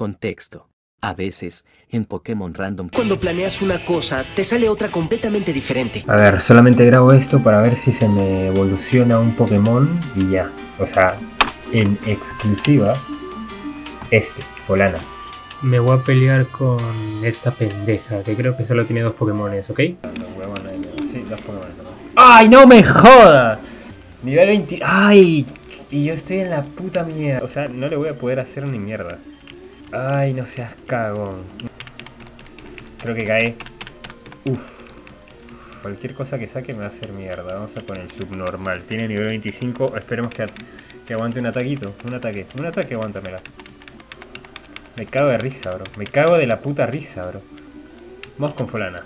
Contexto. A veces, en Pokémon Random, cuando planeas una cosa, te sale otra completamente diferente. A ver, solamente grabo esto para ver si se me evoluciona un Pokémon y ya. O sea, en exclusiva, Polana. Me voy a pelear con esta pendeja, que creo que solo tiene 2 Pokémones, ¿ok? Sí, 2 Pokémones. ¡Ay, no me jodas! Nivel 20... ¡Ay! Y yo estoy en la puta mierda. O sea, no le voy a poder hacer ni mierda. Ay, no seas cagón. Creo que cae. Uf. Cualquier cosa que saque me va a hacer mierda. Vamos a poner el subnormal. Tiene nivel 25. Esperemos que aguante un ataquito. Un ataque, aguántamela. Me cago de risa, bro. Me cago de la puta risa, bro. Vamos con Folana.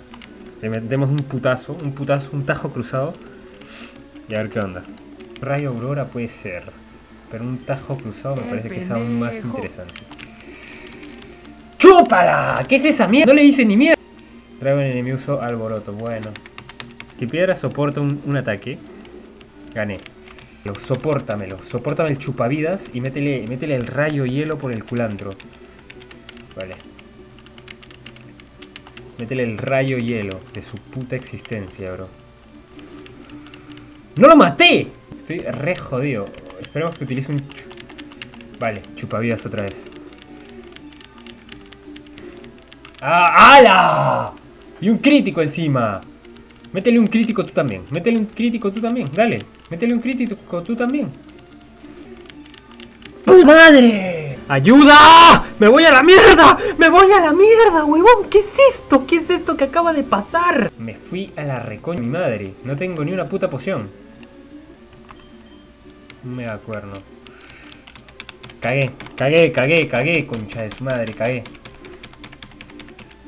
Le metemos un putazo. Un tajo cruzado. Y a ver qué onda. Rayo Aurora puede ser. Pero un tajo cruzado me parece que es aún más interesante. ¡Chúpala! ¿Qué es esa mierda? No le hice ni mierda. Trae un enemigo alboroto, bueno. Que piedra soporta un ataque. Gané. Sopórtamelo. Sopórtame el chupavidas y métele el rayo hielo por el culantro. Vale. Métele el rayo hielo de su puta existencia, bro. ¡No lo maté! Estoy re jodido. Esperemos que utilice un... Vale, chupavidas otra vez. ¡Ah! ¡Hala! Y un crítico encima. Métele un crítico tú también. Dale. Métele un crítico tú también. ¡Puta madre! ¡Ayuda! ¡Me voy a la mierda! ¡Huevón! ¿Qué es esto? Que acaba de pasar? Me fui a la recoña. Mi madre. No tengo ni una puta poción. Me acuerdo. Cagué. Concha de su madre. Cagué.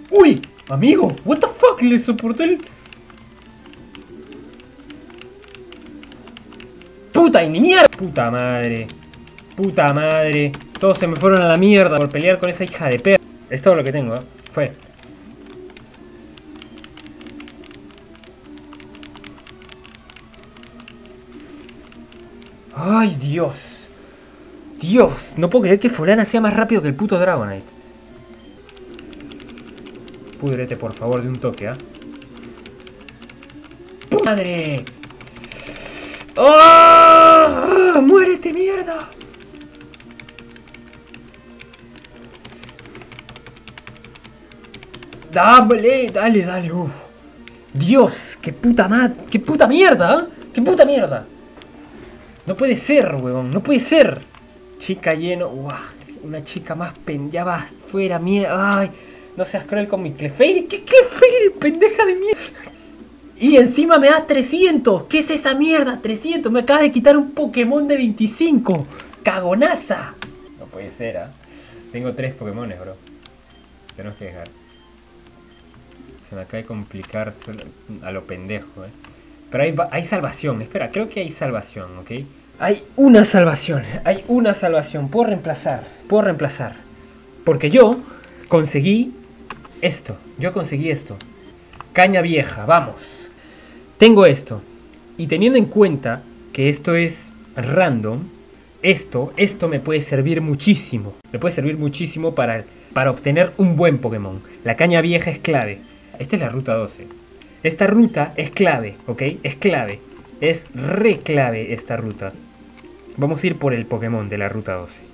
¡Uy! Amigo, what the fuck, le soportó el... ¡Puta y ni mierda! ¡Puta madre! Todos se me fueron a la mierda por pelear con esa hija de perra. Es todo lo que tengo, ¿eh? Fue. ¡Ay, Dios! No puedo creer que Folana sea más rápido que el puto Dragonite. Púdrete, por favor, de un toque, ¿ah? ¡Puta madre! ¡Oh! ¡Muérete, mierda! Dale. Uf. Dios, qué puta mierda. No puede ser, huevón, Chica lleno, uah, una chica más pen, ya vas fuera, mierda. Ay. No seas cruel con mi Clefairy. ¿Qué Clefairy, pendeja de mierda? Y encima me das 300. ¿Qué es esa mierda? 300. Me acabas de quitar un Pokémon de 25. ¡Cagonaza! No puede ser, ¿ah? ¿Eh? Tengo 3 Pokémones, bro. Tenemos que dejar. Se me acaba de complicar a lo pendejo, ¿eh? Pero hay salvación. Espera, creo que hay salvación, ¿ok? Hay una salvación. Puedo reemplazar. Porque yo conseguí... Yo conseguí esto. Caña vieja, vamos. Tengo esto. Y teniendo en cuenta que esto es random, esto me puede servir muchísimo. Para obtener un buen Pokémon. La caña vieja es clave. Esta es la ruta 12. Esta ruta es clave, ¿ok? Es re clave esta ruta. Vamos a ir por el Pokémon de la ruta 12.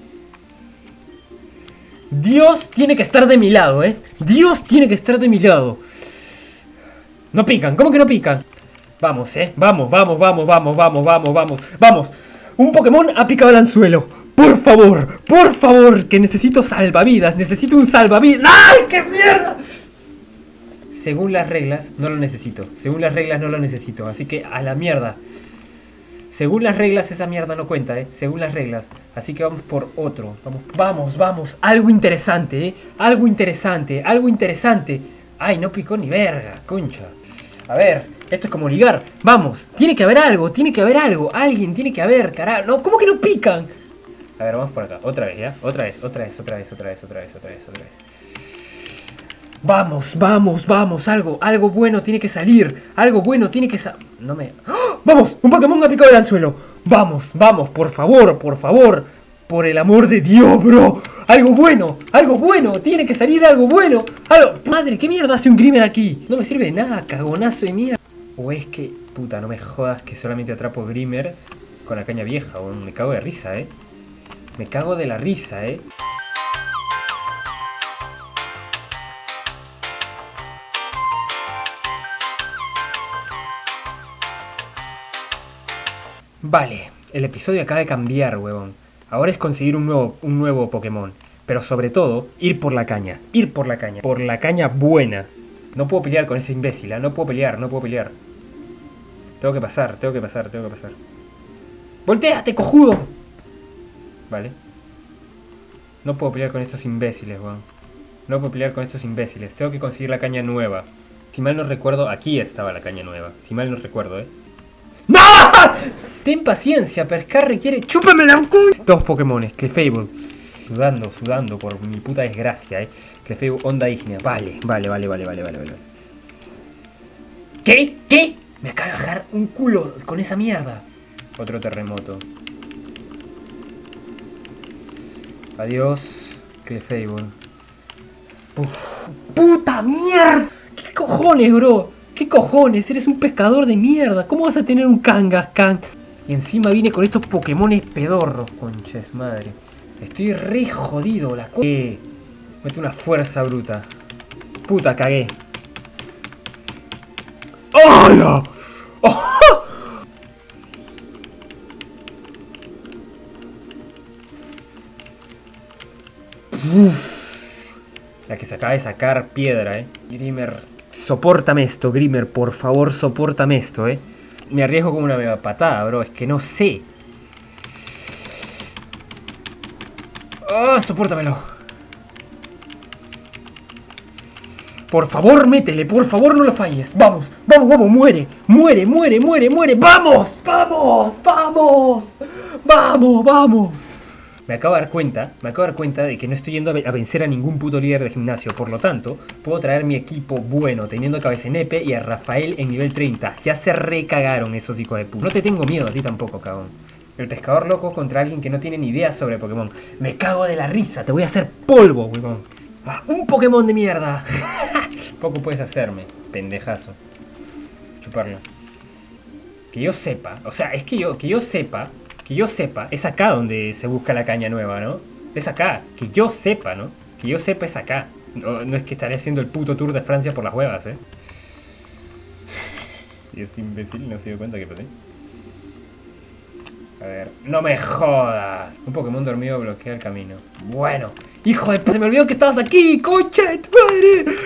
Dios tiene que estar de mi lado, ¿eh? No pican, ¿cómo que no pican? Vamos, ¿eh? Vamos. Un Pokémon ha picado el anzuelo. Por favor, que necesito salvavidas. Necesito un salvavidas. ¡Ay, qué mierda! Según las reglas, no lo necesito. Así que a la mierda. Según las reglas, esa mierda no cuenta, ¿eh? Así que vamos por otro. Vamos. Algo interesante, ¿eh? Algo interesante. Ay, no picó ni verga, concha. A ver, esto es como ligar. Vamos. Tiene que haber algo. Alguien tiene que haber, carajo. No, ¿cómo que no pican? A ver, vamos por acá. Otra vez. Vamos. Algo bueno tiene que salir. ¡Oh! ¡Vamos! ¡Un Pokémon ha picado el anzuelo! ¡Vamos! ¡Por favor! Por el amor de Dios, bro. Algo bueno, tiene que salir algo bueno. Algo... Madre, ¿qué mierda hace un Grimer aquí? No me sirve de nada, cagonazo de mierda. O es que, puta, no me jodas que solamente atrapo Grimers con la caña vieja, bro. Me cago de risa, Me cago de la risa, Vale, el episodio acaba de cambiar, huevón. Ahora es conseguir un nuevo Pokémon. Pero sobre todo, ir por la caña. Ir por la caña. Por la caña buena. No puedo pelear con ese imbécil, No puedo pelear, Tengo que pasar, ¡Voltéate, cojudo! Vale. No puedo pelear con estos imbéciles, weón. Tengo que conseguir la caña nueva. Si mal no recuerdo, aquí estaba la caña nueva. ¡No! Ten paciencia, pescar requiere... ¡Chúpame la culo! Dos Pokémones, Clefable. Sudando por mi puta desgracia, Clefable, Onda Ígnea. Vale. ¿Qué? Me acaba de bajar un culo con esa mierda. Otro terremoto. Adiós, Clefable. Uf, ¡puta mierda! ¿Qué cojones, bro? ¿Qué cojones? Eres un pescador de mierda. ¿Cómo vas a tener un Kangaskhan? Y encima vine con estos Pokémones pedorros, conches madre. Estoy re jodido, la co... Mete una fuerza bruta. Puta, cagué. ¡Hola! ¡Oh! La que se acaba de sacar piedra, Grimer... Sopórtame esto, Grimer, por favor, sopórtame esto, Me arriesgo como una mega patada, bro, es que no sé. ¡Ah, sopórtamelo! Por favor, métele, por favor, no lo falles. ¡Vamos, vamos! ¡Muere! ¡Muere! ¡Vamos! ¡Vamos! Me acabo de dar cuenta de que no estoy yendo a vencer a ningún puto líder de gimnasio. Por lo tanto, puedo traer mi equipo bueno, teniendo a Cabecenepe y a Rafael en nivel 30. Ya se recagaron esos hijos de puta. No te tengo miedo a ti tampoco, cabrón. El pescador loco contra alguien que no tiene ni idea sobre Pokémon. Me cago de la risa, te voy a hacer polvo, huevón. ¡Ah, un Pokémon de mierda! Poco puedes hacerme, pendejazo. Chuparlo. Que yo sepa, o sea, es que yo sepa, es acá donde se busca la caña nueva, ¿no? Es acá, que yo sepa, ¿no? Que yo sepa es acá. No es que estaré haciendo el puto Tour de Francia por las huevas, Y ese imbécil no se dio cuenta que perdí. A ver, ¡no me jodas! Un Pokémon dormido bloquea el camino. Bueno, hijo de puta, me olvidó que estabas aquí, concha de tu madre.